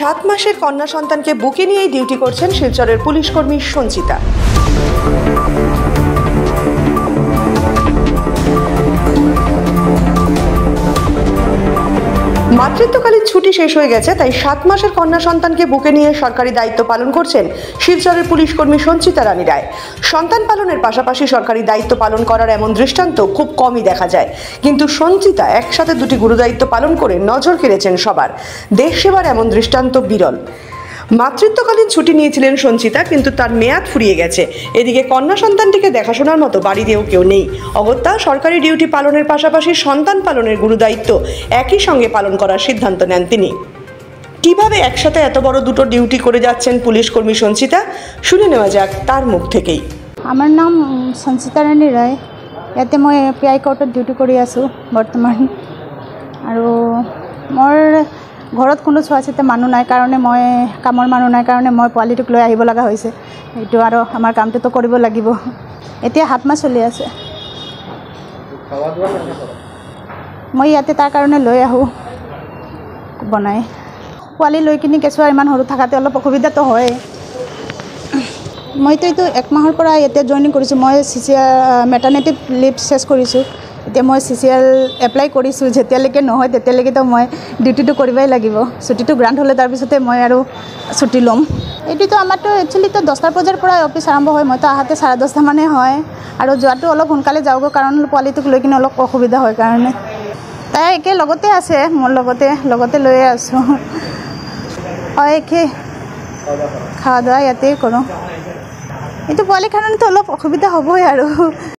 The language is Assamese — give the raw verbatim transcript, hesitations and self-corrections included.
सात मासेर कन्या सन्तानके बुके निये डिउटी करछेन शिलचरेर पुलिशकर्मी संचिता। मातृत्वकालीन छुट्टी शेष हो गए ताई सात मासेर कन्या सन्तानके बुके निये सरकारी दायित्व पालन करछेन शिलचरेर पुलिशकर्मी संचिता रानी राय। सन्तान पालनेर पाशापाशि सरकारी दायित्व पालन करार एमन दृष्टान्त खूब कमई देखा जाय, किन्तु संचिता एकसाथे दुटी गुरुदायित्व पालन करे नजर केड़ेछेन सबार। देश सेवार एमन दृष्टान्त बिरल। मातृत्वकालीन छुट्टी निয়েছিলেন संचिता, किन्तु तार मेयाद फुरिये गेছে। एदिके कन्या सन्तानটিকে দেখাশোনার মতো বাড়িতেও কেউ নেই। অগত্যা सरकारी ডিউটি পালনের পাশাপাশি সন্তান পালনের গুরুদায়িত্ব একই সঙ্গে পালন করার সিদ্ধান্ত নেন তিনি। কিভাবে একসাথে এত বড় দুটো ডিউটি করে যাচ্ছেন পুলিশ কর্মী संचिता, শুনে নেওয়া যাক তার মুখ থেকেই। আমার নাম संचिता रानी राय। এতে মই এফআই কোর্টত ডিউটি কৰি আছো বর্তমান। আৰু মোৰ ঘৰত কোনো চোৱাচিতা মানুহ নাই কাৰণে মই কামৰ মানুহ নাই কাৰণে মই পোৱালিটোক লৈ আহিব লগা হৈছে। এইটো আৰু আমাৰ কামটো তো কৰিব লাগিব। এতিয়া সাত মাহ চলি আছে। মই ইয়াতে তাৰ কাৰণে লৈ আহো বনাই। পোৱালি লৈ কিনি কেঁচুৱা ইমান সৰু থাকাতে অলপ অসুবিধা তো হয়। মইতো এইটো এক মাহৰ পৰা ইয়াতে জইনিং কৰিছোঁ। মই চিচিএল মেটাৰনিটি লিভ চেছ কৰিছোঁ। এতিয়া মই চিচিএল এপ্লাই কৰিছোঁ। যেতিয়ালৈকে নহয় তেতিয়ালৈকে তো মই ডিউটিটো কৰিবই লাগিব। ছুটিটো গ্ৰাণ্ট হ'লে তাৰপিছতে মই আৰু ছুটি ল'ম। এইটোতো আমাৰতো একচুৱেলি তো দহটাৰ বজাৰ পৰা অফিচ আৰম্ভ হয়। মইতো আহাতে চাৰে দহটা মানে হয় আৰু যোৱাটো অলপ সোনকালে যাওঁগৈ কাৰণ পোৱালিটোক লৈ কিনে অলপ অসুবিধা হয় কাৰণে। তাই একে লগতে আছে, মোৰ লগতে লগতে লৈয়ে আছোঁ। হয়, একে খোৱা দাৱা ইয়াতে কৰোঁ। এইটো পোৱালিৰ কাৰণেতো অলপ অসুবিধা হ'বই আৰু।